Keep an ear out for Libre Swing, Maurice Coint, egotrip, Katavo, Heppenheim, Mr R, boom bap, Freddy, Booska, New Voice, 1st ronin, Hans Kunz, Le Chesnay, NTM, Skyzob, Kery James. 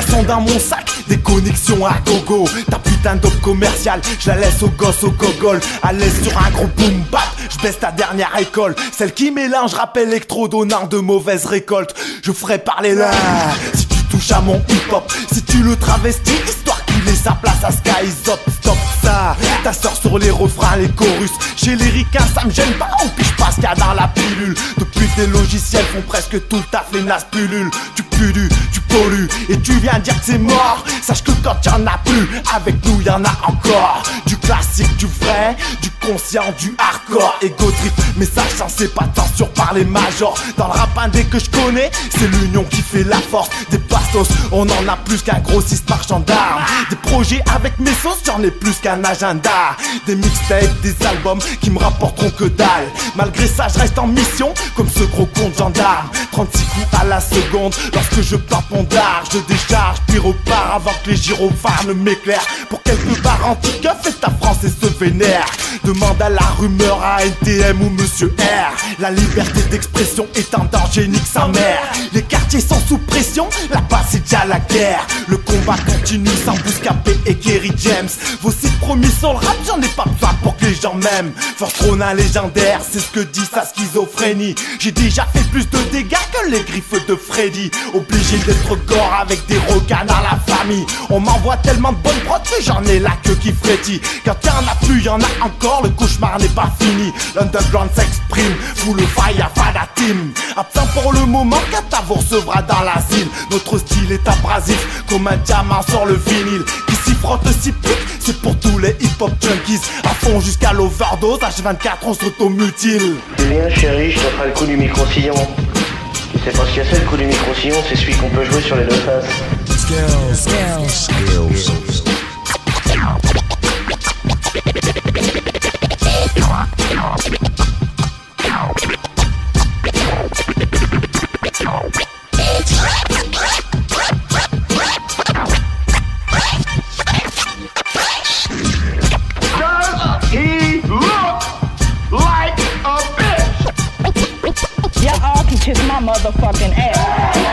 descends dans mon sac, des connexions à gogo. Ta putain d'offre commerciale, je la laisse aux gosses, aux gogoles. À l'aise sur un gros boom bap, je baisse ta dernière école. Celle qui mélange rap électro, donnant de mauvaises récoltes. Je ferai parler là, si tu touches à mon hip hop, si tu le travestis, histoire qu'il ait sa place à Skyzob. Stop ça, ta soeur sur les refrains, les chorus. Chez les ricains, ça me gêne pas, on piche pas ce qu'il y a dans la pilule. Depuis tes logiciels font presque tout le taf, les nasses pululent. Tu pullules, tu pollues, et tu viens dire que c'est mort. Sache que quand y'en a plus, avec nous y'en a encore. Du classique, du vrai, du conscient, du hardcore. Ego trip, message censé pas censure par les majors. Dans le rap indé que je connais, c'est l'union qui fait la force. Des passos, on en a plus qu'un grossiste marchand d'armes. Des projets avec mes sauces, j'en ai plus qu'un agenda. Des mixtapes, des albums qui me rapporteront que dalle. Malgré ça, je reste en mission, comme ce gros con de gendarme. 36 coups à la seconde, lorsque je pars mon dard. Je décharge, puis repars avant que les gyrophares ne m'éclairent. Pour quelques barres anti-keufs, et ta France et se vénère. Demande à la rumeur, à NTM ou Mr R. La liberté d'expression est en danger, nique sa mère. Les quartiers sont sous pression, là-bas c'est déjà la guerre. Le combat continue sans Booska et Kery James. Vos sites promis sur le rap, j'en ai pas besoin pour que les gens m'aiment. Force Ronin légendaire, c'est ce que dit sa schizophrénie. J'ai déjà fait plus de dégâts que les griffes de Freddy. Obligé d'être gore avec des requins dans la famille. On m'envoie tellement de bonnes prods que j'en ai la queue qui frétille. Quand y'en a plus, y'en a encore, le cauchemar n'est pas fini. L'underground s'exprime, full of fire, fada team. Absent pour le moment, Katavo recevra dans l'asile. Notre style est abrasif, comme un diamant sur le vinyle. Qui s'y frotte, s'y pique, c'est pour tous les hip-hop junkies. À fond jusqu'à l'overdose, H24 on s'automutile. Viens chérie, je te ferai le coup du micro-sillon. C'est parce qu'il y a ça, le coup du micro-sillon, c'est celui qu'on peut jouer sur les deux faces. Y'all all can kiss my motherfucking ass.